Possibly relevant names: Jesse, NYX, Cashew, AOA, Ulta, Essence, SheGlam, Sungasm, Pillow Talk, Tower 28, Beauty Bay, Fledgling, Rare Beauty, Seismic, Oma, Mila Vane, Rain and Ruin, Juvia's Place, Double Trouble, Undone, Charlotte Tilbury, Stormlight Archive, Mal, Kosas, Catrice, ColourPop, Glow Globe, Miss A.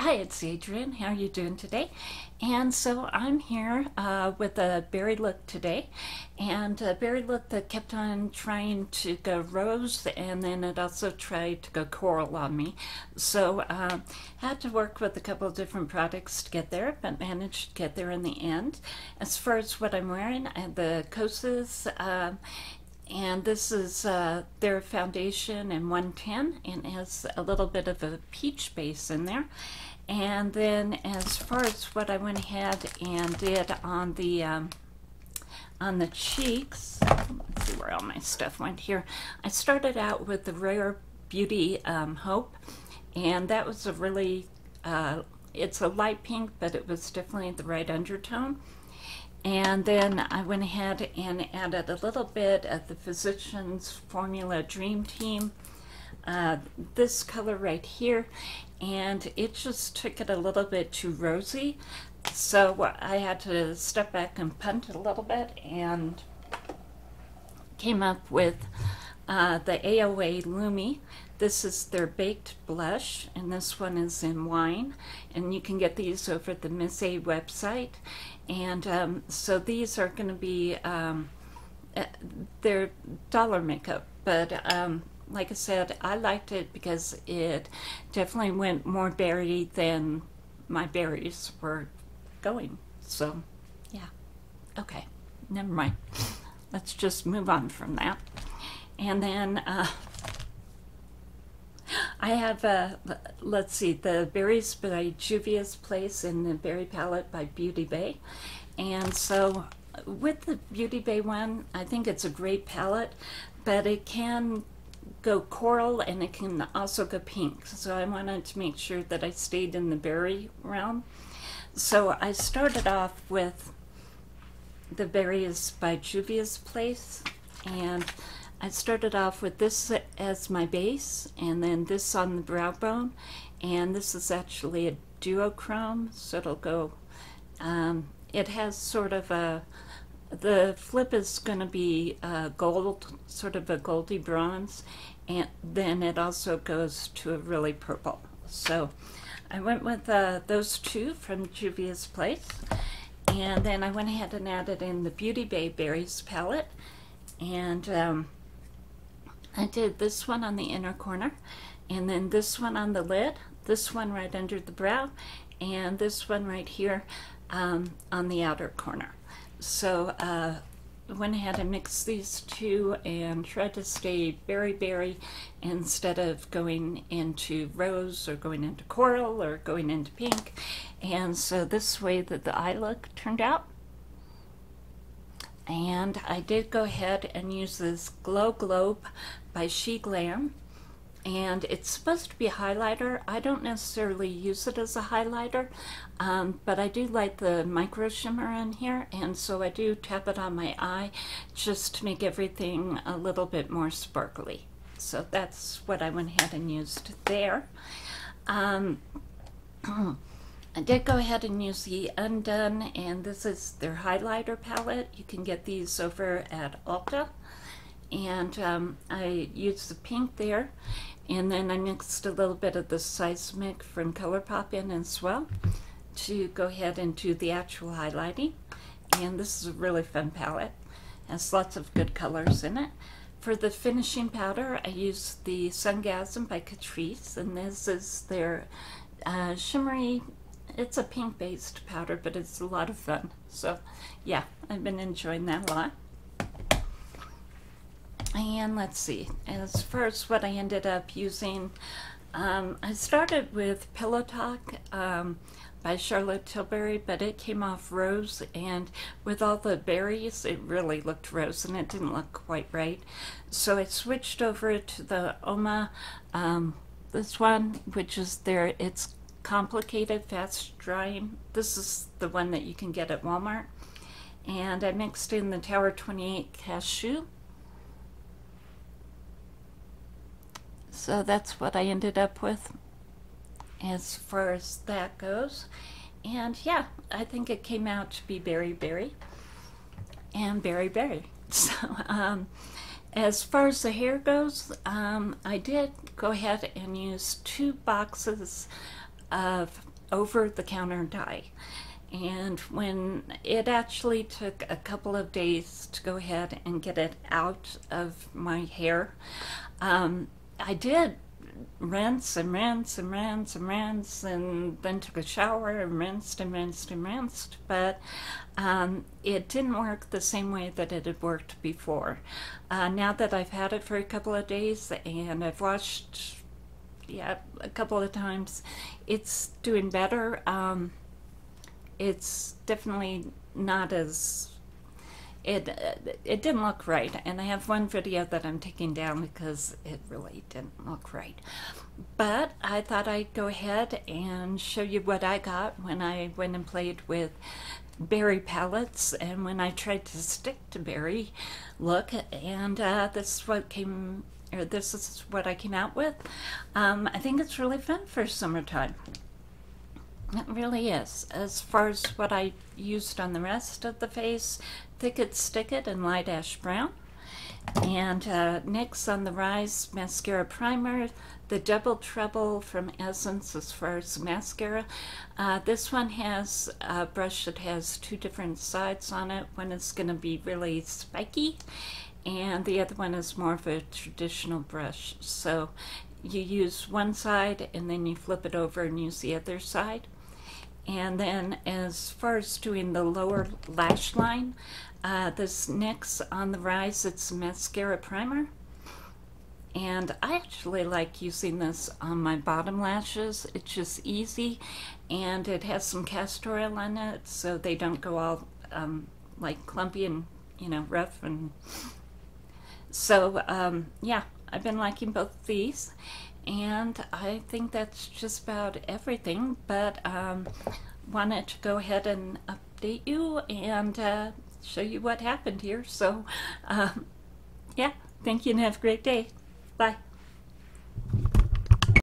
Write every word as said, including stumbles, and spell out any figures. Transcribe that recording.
Hi, it's Adrienne. How are you doing today? And so I'm here uh, with a berry look today, and a berry look that kept on trying to go rose, and then it also tried to go coral on me. So uh, had to work with a couple of different products to get there, but managed to get there in the end. As far as what I'm wearing, I have the Kosas, uh, and this is uh, their foundation in one ten, and has a little bit of a peach base in there. And then as far as what I went ahead and did on the um, on the cheeks, let's see where all my stuff went here. I started out with the Rare Beauty um, Hope, and that was a really, uh, it's a light pink, but it was definitely the right undertone. And then I went ahead and added a little bit of the Physicians Formula Dream Team, uh, this color right here, and it just took it a little bit too rosy, so I had to step back and punt a little bit, and came up with uh, the A O A Lumi. This is their Baked Blush, and this one is in Wine, and you can get these over at the Miss A website. And um, so these are going to be, um, they're dollar makeup, but um, like I said, I liked it because it definitely went more berry than my berries were going. So, yeah. Okay, never mind. Let's just move on from that. And then uh, I have, uh, let's see, the berries by Juvia's Place and the berry palette by Beauty Bay. And so with the Beauty Bay one, I think it's a great palette, but it can go coral and it can also go pink. So I wanted to make sure that I stayed in the berry realm. So I started off with the berries by Juvia's Place, and I started off with this as my base, and then this on the brow bone, and this is actually a duochrome, so it'll go, um, it has sort of a, the flip is going to be uh, gold, sort of a goldy bronze, and then it also goes to a really purple. So I went with uh, those two from Juvia's Place, and then I went ahead and added in the Beauty Bay Berries palette, and um, I did this one on the inner corner, and then this one on the lid, this one right under the brow, and this one right here um, on the outer corner. So uh, went ahead and mixed these two and tried to stay berry berry instead of going into rose or going into coral or going into pink. And so this way that the eye look turned out. And I did go ahead and use this Glow Globe by SheGlam, and it's supposed to be a highlighter. I don't necessarily use it as a highlighter, um, but I do like the micro shimmer in here, and so I do tap it on my eye just to make everything a little bit more sparkly. So that's what I went ahead and used there. Um, I did go ahead and use the Undone, and this is their highlighter palette. You can get these over at Ulta. And um, I used the pink there, and then I mixed a little bit of the Seismic from ColourPop in as well to go ahead and do the actual highlighting. And this is a really fun palette. It has lots of good colors in it. For the finishing powder, I used the Sungasm by Catrice, and this is their uh, shimmery. It's a pink-based powder, but it's a lot of fun. So, yeah, I've been enjoying that a lot. And let's see, as far as what I ended up using, um, I started with Pillow Talk um, by Charlotte Tilbury, but it came off rose, and with all the berries, it really looked rose, and it didn't look quite right. So I switched over to the Oma, um, this one, which is their, it's Complicated Fast Drying. This is the one that you can get at Walmart. And I mixed in the Tower twenty-eight Cashew. So that's what I ended up with as far as that goes. And yeah, I think it came out to be berry berry and berry berry. So um, as far as the hair goes, um, I did go ahead and use two boxes of over-the-counter dye. And when it actually took a couple of days to go ahead and get it out of my hair, um, I did rinse and rinse and rinse and rinse, and then took a shower and rinsed and rinsed and rinsed, but um, it didn't work the same way that it had worked before. Uh, now that I've had it for a couple of days and I've washed yeah, a couple of times, it's doing better. Um, it's definitely not as, it, it didn't look right, and I have one video that I'm taking down because it really didn't look right. But I thought I'd go ahead and show you what I got when I went and played with berry palettes and when I tried to stick to berry look, and uh, this is what came, or this is what I came out with. Um, I think it's really fun for summertime. It really is. As far as what I used on the rest of the face, Thick It, Stick It, and Light Ash Brown. And uh, N Y X On The Rise Mascara Primer, the Double Trouble from Essence as far as mascara. Uh, this one has a brush that has two different sides on it. One is going to be really spiky, and the other one is more of a traditional brush. So you use one side, and then you flip it over and use the other side. And then as far as doing the lower lash line, uh, this N Y X On The Rise, it's mascara primer. And I actually like using this on my bottom lashes. It's just easy, and it has some castor oil on it, so they don't go all um, like clumpy and, you know, rough. And so, um, yeah, I've been liking both of these. And I think that's just about everything, but um, wanted to go ahead and update you and uh, show you what happened here. So um, yeah, thank you and have a great day. Bye.